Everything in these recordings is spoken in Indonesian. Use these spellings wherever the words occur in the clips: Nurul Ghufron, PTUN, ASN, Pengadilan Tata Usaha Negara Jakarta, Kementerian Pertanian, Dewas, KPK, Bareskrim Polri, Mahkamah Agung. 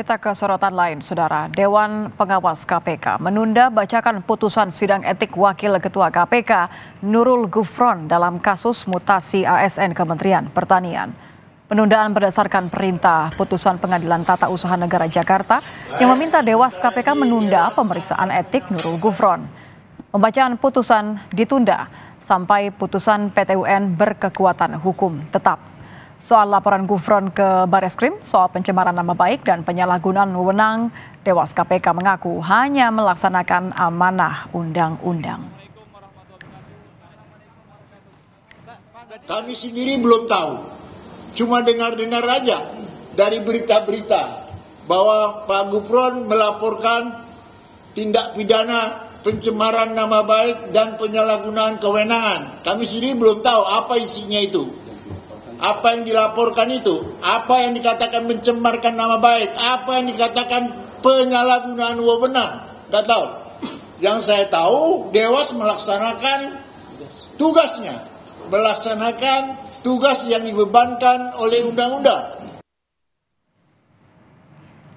Kita ke sorotan lain, Saudara. Dewan Pengawas KPK menunda bacakan putusan sidang etik Wakil Ketua KPK Nurul Ghufron dalam kasus mutasi ASN Kementerian Pertanian. Penundaan berdasarkan perintah putusan Pengadilan Tata Usaha Negara Jakarta yang meminta Dewas KPK menunda pemeriksaan etik Nurul Ghufron. Pembacaan putusan ditunda sampai putusan PTUN berkekuatan hukum tetap. Soal laporan Ghufron ke Bareskrim soal pencemaran nama baik dan penyalahgunaan wewenang, Dewas KPK mengaku hanya melaksanakan amanah undang-undang. Kami sendiri belum tahu, cuma dengar-dengar aja dari berita-berita bahwa Pak Ghufron melaporkan tindak pidana pencemaran nama baik dan penyalahgunaan kewenangan. Kami sendiri belum tahu apa isinya itu. Apa yang dilaporkan itu, apa yang dikatakan mencemarkan nama baik, apa yang dikatakan penyalahgunaan wewenang, nggak tahu. Yang saya tahu, Dewas melaksanakan tugasnya, melaksanakan tugas yang dibebankan oleh undang-undang.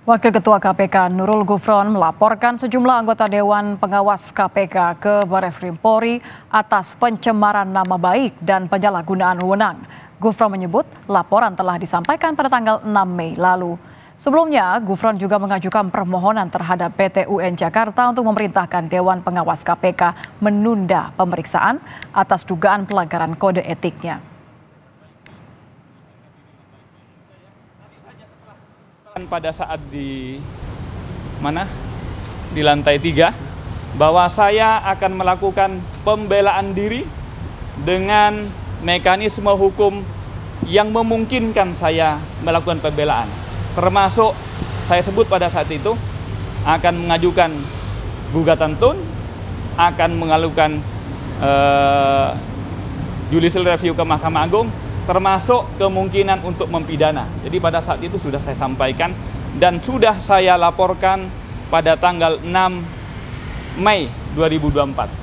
Wakil Ketua KPK Nurul Ghufron melaporkan sejumlah anggota Dewan Pengawas KPK ke Bareskrim Polri atas pencemaran nama baik dan penyalahgunaan wewenang. Ghufron menyebut laporan telah disampaikan pada tanggal 6 Mei lalu. Sebelumnya, Ghufron juga mengajukan permohonan terhadap PTUN Jakarta untuk memerintahkan Dewan Pengawas KPK menunda pemeriksaan atas dugaan pelanggaran kode etiknya. Pada saat di lantai 3, bahwa saya akan melakukan pembelaan diri dengan mekanisme hukum yang memungkinkan saya melakukan pembelaan. Termasuk saya sebut pada saat itu akan mengajukan gugatan TUN, akan mengajukan judicial review ke Mahkamah Agung, termasuk kemungkinan untuk mempidana. Jadi pada saat itu sudah saya sampaikan dan sudah saya laporkan pada tanggal 6 Mei 2024.